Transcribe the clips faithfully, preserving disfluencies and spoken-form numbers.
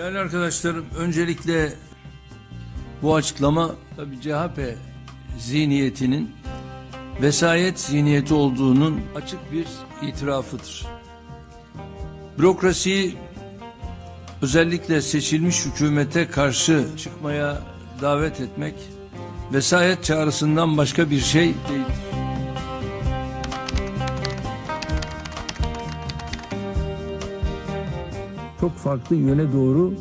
Değerli arkadaşlarım, öncelikle bu açıklama tabii C H P zihniyetinin vesayet zihniyeti olduğunun açık bir itirafıdır. Bürokrasiyi özellikle seçilmiş hükümete karşı çıkmaya davet etmek vesayet çağrısından başka bir şey değildir. Çok farklı yöne doğru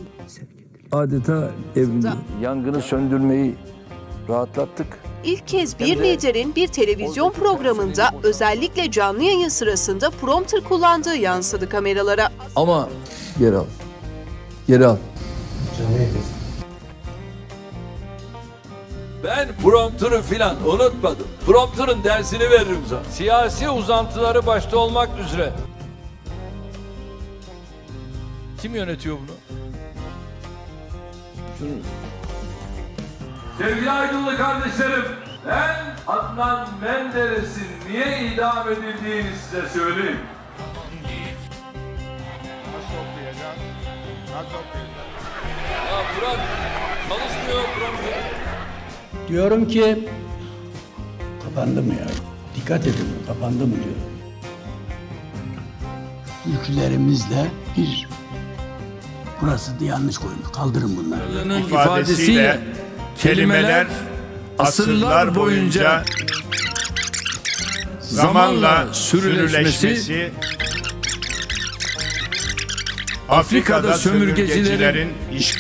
adeta evriliyor. Yangını söndürmeyi rahatlattık. İlk kez bir liderin bir televizyon programında özellikle canlı yayın sırasında prompter kullandığı yansıdı kameralara. Ama geri al. Geri al. Ben prompter'ı filan unutmadım. Prompter'ın dersini veririm zaten. Siyasi uzantıları başta olmak üzere. Kim yönetiyor bunu? Şunu. Sevgili Aydınlı kardeşlerim, ben Adnan Menderes'in niye idam edildiğini size söyleyeyim. Ya Burak, çalışmıyor Burak. Diyorum ki, kapandı mı ya? Dikkat edin, kapandı mı diyor. Yüklerimizle bir, burası da yanlış koymuş, kaldırın bunları. İfadesiyle kelimeler asırlar boyunca zamanla sürüleşmesi, Afrika'da sömürgecilerin iş...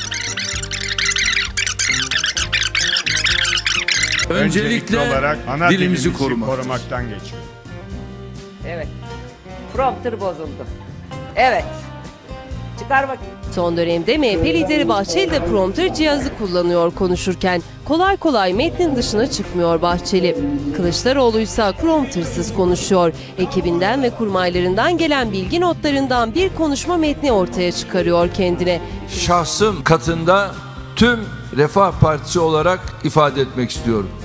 Öncelikli olarak ana dilimizi korumaktan geçiyor. Evet, prompter bozuldu. Evet. Son dönemde M H P lideri Bahçeli de prompter cihazı kullanıyor konuşurken. Kolay kolay metnin dışına çıkmıyor Bahçeli. Kılıçdaroğlu ise promptersız konuşuyor. Ekibinden ve kurmaylarından gelen bilgi notlarından bir konuşma metni ortaya çıkarıyor kendine. Şahsım katında tüm Refah Partisi olarak ifade etmek istiyorum.